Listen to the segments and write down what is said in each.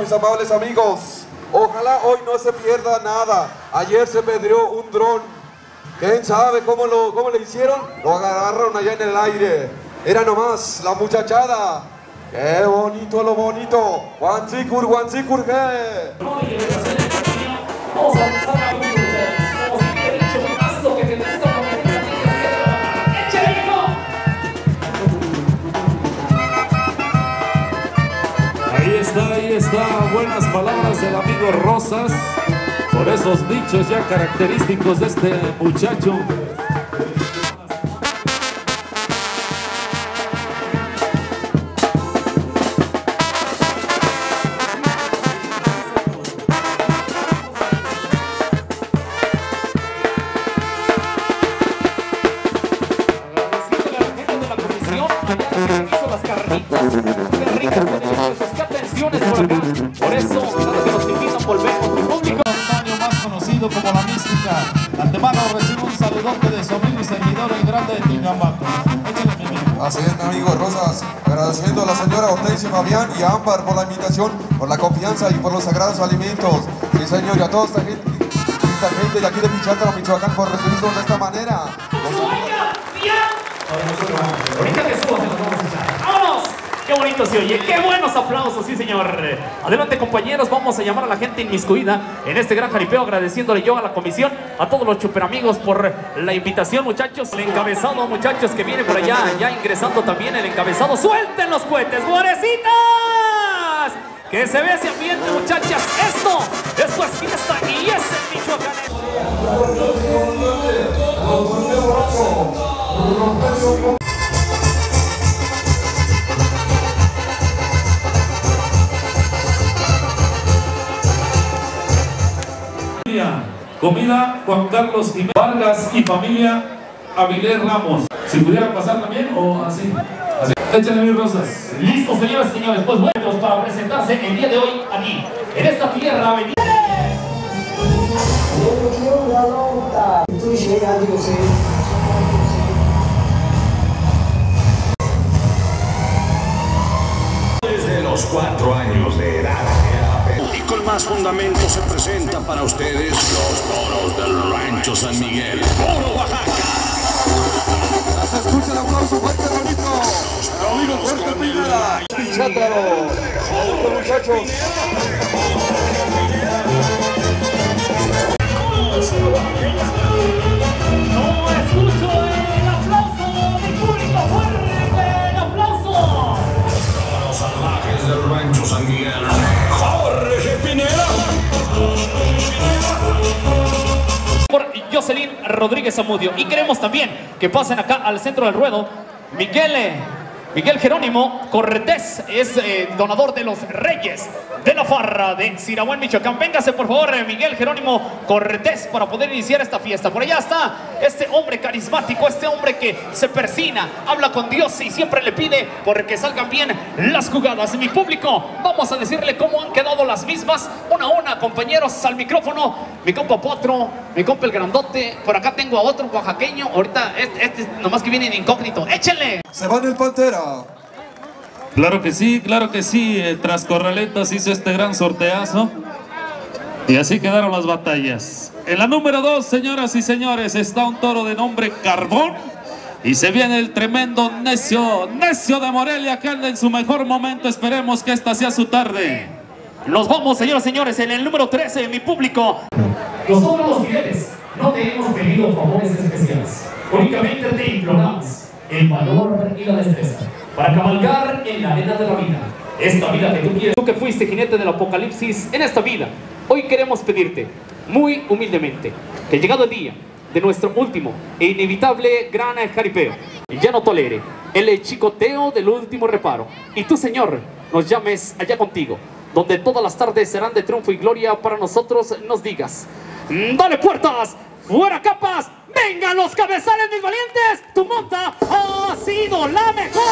Mis amables amigos, ojalá hoy no se pierda nada. Ayer se perdió un dron. ¿Quién sabe cómo le hicieron? Lo agarraron allá en el aire. Era nomás la muchachada. ¡Qué bonito lo bonito! ¡Juan Cicur, Juan Cicur! Ahí está, buenas palabras del amigo Rosas, por esos dichos ya característicos de este muchacho. Fabián y Ámbar por la invitación, por la confianza y por los sagrados alimentos. Sí, señor, y a toda esta gente de aquí de Pichátaro, Pichuacán, por recibirnos de esta manera. Ahorita que suba, se los vamos a echar. ¡Vámonos! ¡Qué bonito se oye! ¡Qué buenos aplausos! Sí, señor. Adelante, compañeros. Vamos a llamar a la gente inmiscuida en este gran jaripeo, agradeciéndole yo a la comisión, a todos los chuperamigos por la invitación, muchachos. El encabezado, muchachos, que viene por allá, ya ingresando también el encabezado. ¡Suelten los cohetes, guarecitas! ¡Que se ve ese ambiente, muchachas! ¡Esto es fiesta y es el Michoacán! Comida, Juan Carlos Jiménez Vargas y familia Avilés Ramos. Si pudieran pasar también o así. Échale mis rosas. Listo, señoras y señores, pues buenos para presentarse el día de hoy aquí, en esta tierra avenida. Desde los 4 años de edad. Y con más fundamentos se presenta para ustedes los toros del Rancho San Miguel, Oaxaca. Se escucha el aplauso fuerte, bonito. Pichátaro. Saludos, muchachos. No escucho el aplauso del público, fuerte el aplauso. Para los salvajes del Rancho San Miguel, Jorge Jacaré. Por Jocelyn Rodríguez Zamudio. Y queremos también que pasen acá al centro del ruedo. Miguel Jerónimo Cortés es donador de los Reyes de la Farra de Sirahuen, Michoacán. Véngase, por favor, Miguel Jerónimo Cortés, para poder iniciar esta fiesta. Por allá está este hombre carismático, este hombre que se persina, habla con Dios y siempre le pide porque salgan bien las jugadas. Mi público, vamos a decirle cómo han quedado las mismas, una a una, compañeros, al micrófono. Mi compa Potro, mi compa el grandote. Por acá tengo a otro oaxaqueño. Ahorita este nomás que viene de incógnito. ¡Échenle! Se van el Pantera. Claro que sí, Trascorraletas hizo este gran sorteazo y así quedaron las batallas. En la número 2, señoras y señores, está un toro de nombre Carbón y se viene el tremendo Necio, Necio de Morelia, que anda en su mejor momento. Esperemos que esta sea su tarde. Los vamos, señoras y señores, en el número 13, mi público. Nosotros los fieles no te hemos pedido favores especiales, únicamente te imploramos el valor y la destreza para cabalgar en la arena de la vida, esta vida que tú quieres. Tú que fuiste jinete del apocalipsis en esta vida, hoy queremos pedirte muy humildemente que llegado el día de nuestro último e inevitable gran jaripeo, ya no tolere el chicoteo del último reparo, y tú, Señor, nos llames allá contigo, donde todas las tardes serán de triunfo y gloria para nosotros, nos digas: dale puertas, fuera capas, vengan los cabezales, mis valientes. Tu monta ha sido la mejor.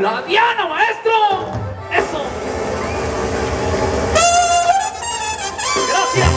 ¡La Diana, maestro! ¡Eso! ¡Gracias!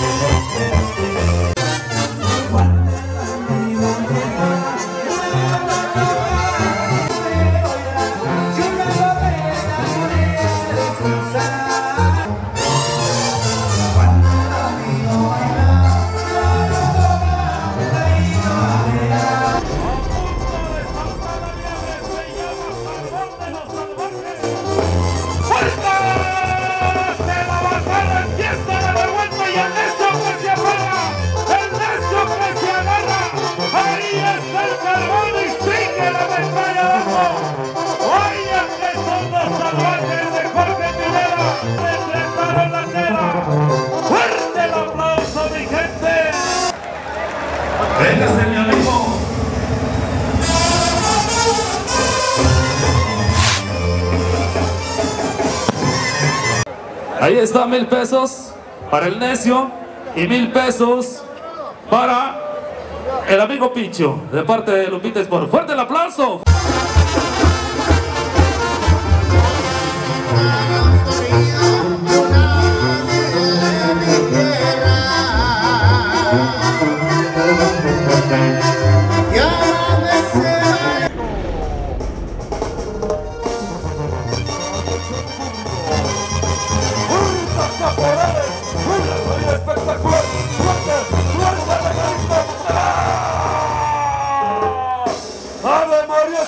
Ahí está, 1000 pesos para el Necio y 1000 pesos para el amigo Picho, de parte de Lupita Espor. ¡Fuerte el aplauso! ¡Ave María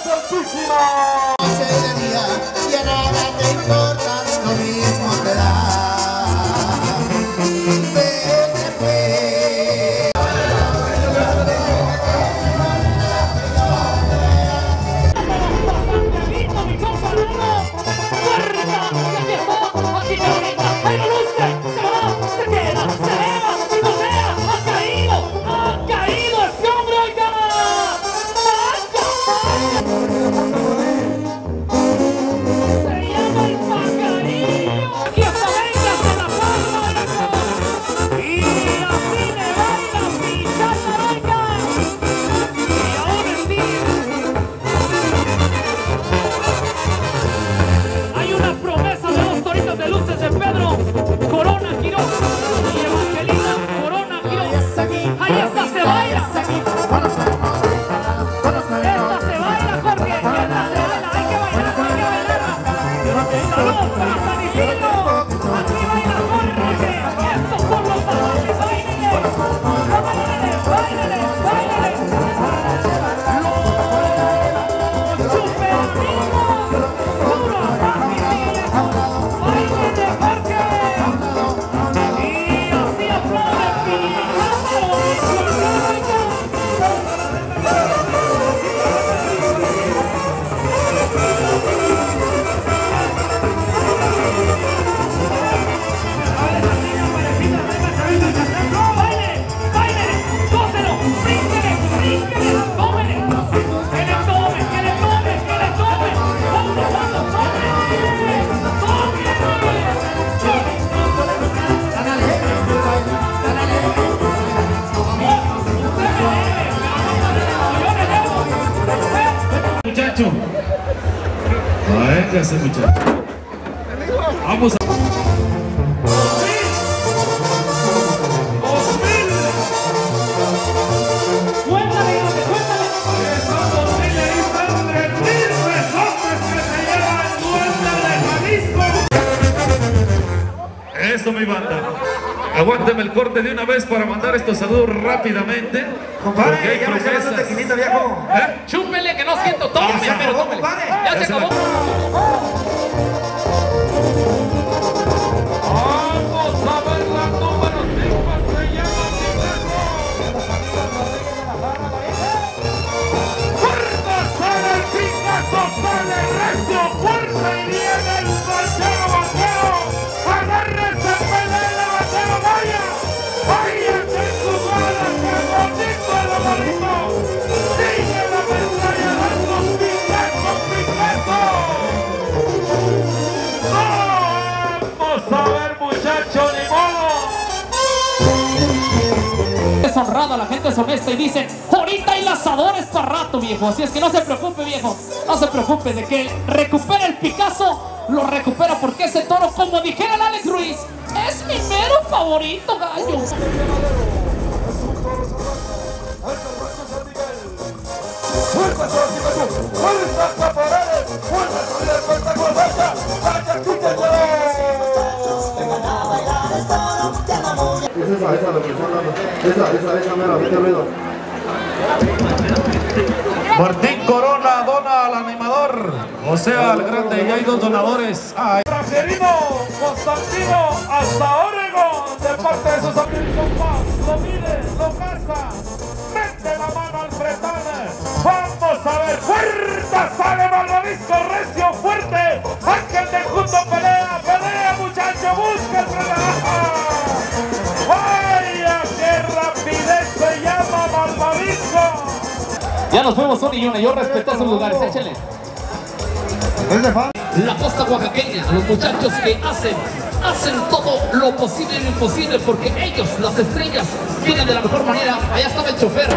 ¡Salud para San Isidro! ¡Arriba y las morras! ¡Estos son los salvajes! ¡Báilele! ¡Báilele! ¡Báilele! ¡Báilele! ¡Los chupeativos! ¡Duro a ¡bailen de parque! ¡Y así aplaude Pichátaro y Pichuacán! Véngase, muchachos. Vamos a... Eso, mi banda. Aguánteme el corte de una vez para mandar estos saludos rápidamente. Compadre, porque hay ya promesas. Me salió la tequilita, viejo. ¿Eh? Chúpele, que no siento. Tómele, ya pero acabó, compadre. Ya se acabó. Vamos a ver la tumba. Los triunfos se llaman Picasso. Puertas para el Picasso, para el resto. Fuerza y viene el Marcelo Mateo. Agárrense, pelea, Mateo, vaya. Vaya, que su bala, que bonito el amarillo. Sigue la pantalla dando Picasso, Picasso. Vamos a ver. Es honrada, la gente es honesta y dice, ahorita hay lanzadores para rato, viejo. Así es que no se preocupe, viejo. No se preocupe de que recupere el Picasso. Lo recupera porque ese toro, como dijera el Alex Ruiz, es mi mero favorito, gallo. Esa la persona, esa mera. Martín Corona dona al animador, o sea, al grande, y hay dos donadores. Trajerino, Constantino, hasta Oregón, de parte de sus amigos más, lo mide, lo caza, mete la mano al fretán. Vamos a ver, fuerza, sale Malvavisco, recio, fuerte, Ángel del Junto, pelea, pelea, muchacho, busca el fretán. Se llama Malvavisco. Ya nos fuimos uno y uno. Yo respeto sus lugares, échenle. La costa oaxaqueña, los muchachos que hacen todo lo posible y lo imposible, porque ellos, las estrellas, vienen de la mejor manera. Allá estaba el chofer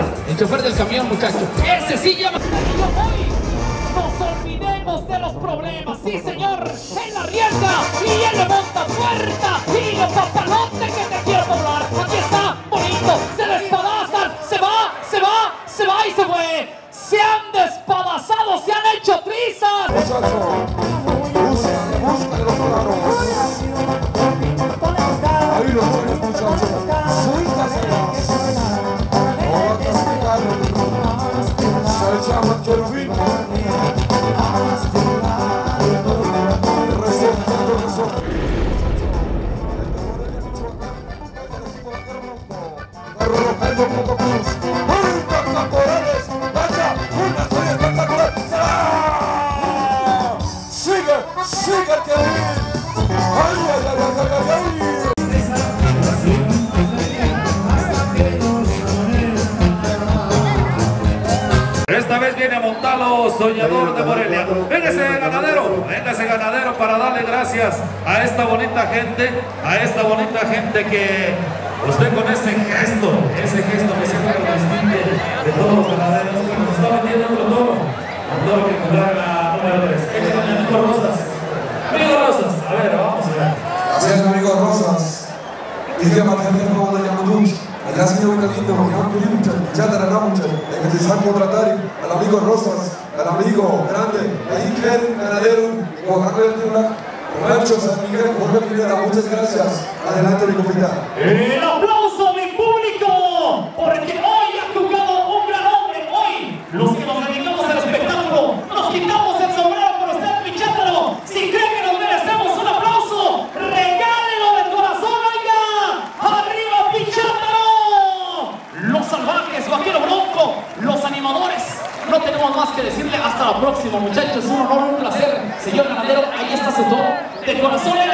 del camión, muchachos. Ese sí llama. Hoy nos olvidemos de los problemas. Sí, señor, él la rienda y él le monta puerta. Y los papalotes que te quiero doblar. Aquí está, bonito, se les pasa. ¡Ahí se fue! ¡Se han despedazado! ¡Se han hecho trizas! Esta vez viene a montarlo Soñador de Morelia. Véngase ganadero para darle gracias a esta bonita gente, que usted con ese gesto que siempre lo distingue de todos los ganaderos que nos está vendiendo el toro que comprar la número 3. Amigo Rosas. A ver, vamos a ver. Gracias, amigo Rosas. Y que Martín Corona Yamuduch, allá se dio un lindo, porque no quería muchas, ya te la muchas, que te sabe contratar al amigo Rosas. al amigo grande, Iker, ganadero, Rancho San Miguel, Jorge Rivera, muchas gracias. Adelante, mi comunidad. El aplauso a mi público, porque hoy ha jugado un gran hombre. Hoy, los que nos dedicamos al espectáculo, nos quitamos el sombrero por estar Pichátaro. Si creen que nos merecemos un aplauso, regálenlo de corazón, oiga. ¡Arriba, Pichátaro! Los salvajes, vaquero bronco, los animadores. No tenemos más que decirle hasta la próxima, muchachos. Un honor, un placer. Señor ganadero, ahí está su todo. De corazón.